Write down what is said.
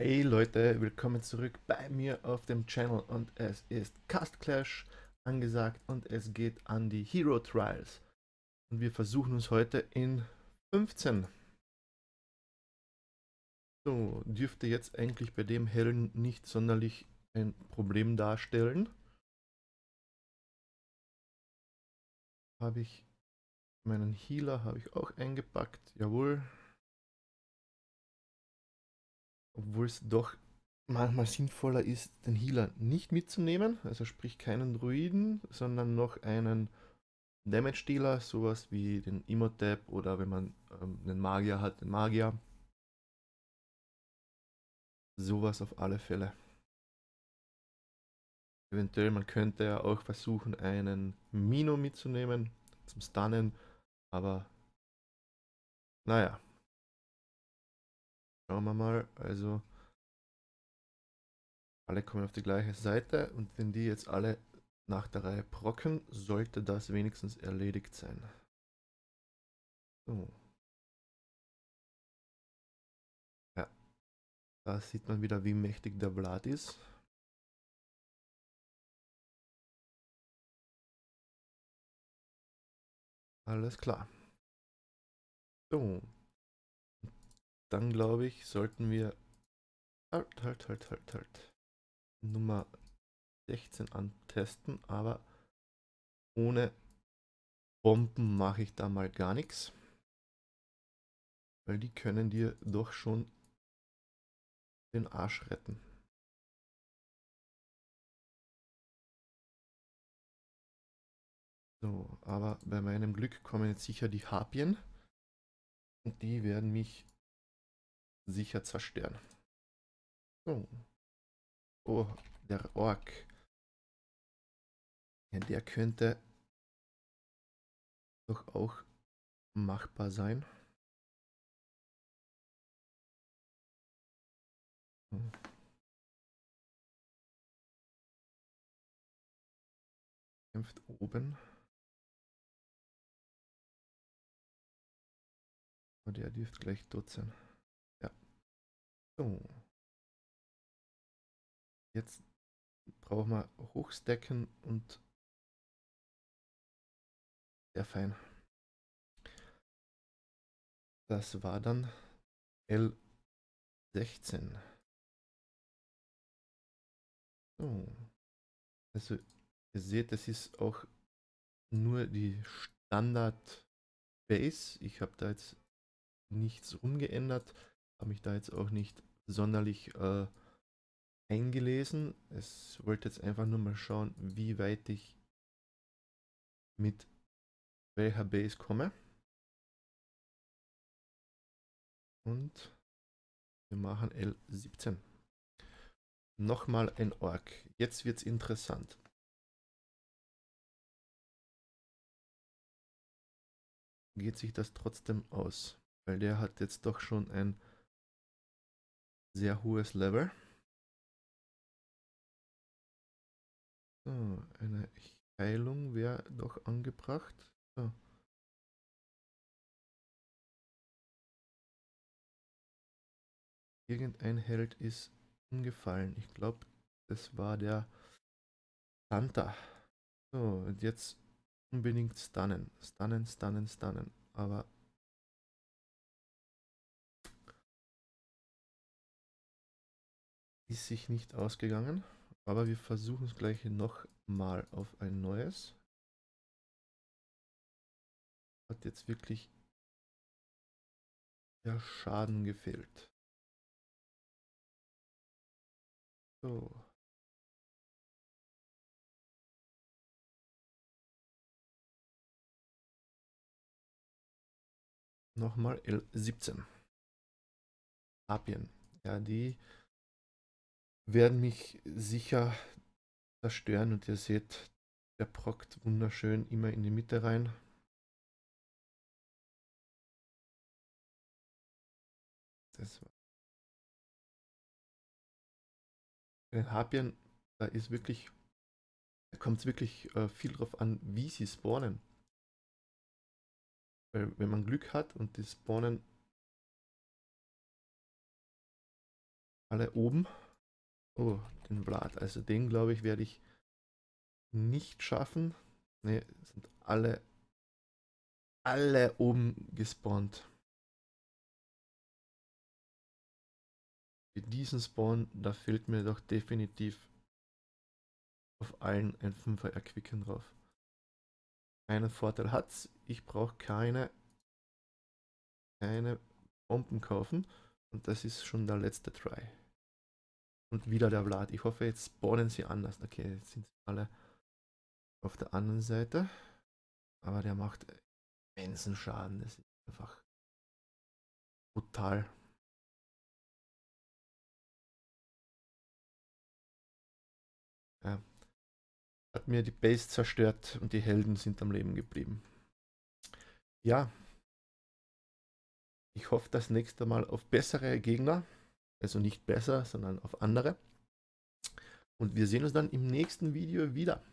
Hey Leute, willkommen zurück bei mir auf dem Channel und es ist Cast Clash angesagt und es geht an die Hero Trials. Und wir versuchen uns heute in 15. So, dürfte jetzt eigentlich bei dem Helden nicht sonderlich ein Problem darstellen. Habe ich meinen Healer, habe ich auch eingepackt, jawohl. Obwohl es doch manchmal sinnvoller ist, den Healer nicht mitzunehmen, also sprich keinen Druiden, sondern noch einen Damage-Dealer, sowas wie den Imhotep oder wenn man einen Magier hat, den Magier. Sowas auf alle Fälle. Eventuell, man könnte ja auch versuchen, einen Mino mitzunehmen, zum Stunnen, aber naja. Schauen wir mal, also alle kommen auf die gleiche Seite und wenn die jetzt alle nach der Reihe brocken, sollte das wenigstens erledigt sein. So. Ja, da sieht man wieder, wie mächtig der Vlad ist. Alles klar. So. Dann glaube ich, sollten wir Nummer 16 antesten, aber ohne Bomben mache ich da mal gar nichts, weil die können dir doch schon den Arsch retten. So, aber bei meinem Glück kommen jetzt sicher die Harpien und die werden mich sicher zerstören. So. Oh, der Ork. Ja, der könnte doch auch machbar sein. Kämpft oben. Oh, der dürfte gleich tot sein. So. Jetzt brauchen wir hochstacken und sehr fein. Das war dann L16. So. Also ihr seht, das ist auch nur die Standard Base. Ich habe da jetzt nichts rumgeändert, habe mich da jetzt auch nicht sonderlich eingelesen. Es wollte jetzt einfach nur mal schauen, wie weit ich mit welcher Base komme. Und wir machen L17. Nochmal ein Ork. Jetzt wird's interessant. Geht sich das trotzdem aus? Weil der hat jetzt doch schon ein sehr hohes Level. So, eine Heilung wäre doch angebracht. So. Irgendein Held ist umgefallen. Ich glaube, das war der Tanta. So, und jetzt unbedingt stunnen. Stunnen, stunnen, stunnen. Aber ist sich nicht ausgegangen, aber wir versuchen es gleich nochmal auf ein neues. Hat jetzt wirklich der Schaden gefehlt. So. Nochmal L17. Apien. Ja, die werden mich sicher zerstören und ihr seht, der prockt wunderschön immer in die Mitte rein. Das war den Harpien, da ist wirklich, da kommt es wirklich viel drauf an, wie sie spawnen. Weil wenn man Glück hat und die spawnen Alle oben. Oh, den Vlad. Also den, glaube ich, werde ich nicht schaffen. Ne, sind alle oben gespawnt. Für diesen Spawn, da fehlt mir doch definitiv auf allen ein 5er Erquicken drauf. Einen Vorteil hat's, ich brauche keine Bomben kaufen und das ist schon der letzte Try. Und wieder der Vlad. Ich hoffe, jetzt spawnen sie anders. Okay, jetzt sind sie alle auf der anderen Seite. Aber der macht immensen Schaden. Das ist einfach brutal. Ja. Hat mir die Base zerstört und die Helden sind am Leben geblieben. Ja. Ich hoffe das nächste Mal auf bessere Gegner. Also nicht besser, sondern auf andere. Und wir sehen uns dann im nächsten Video wieder.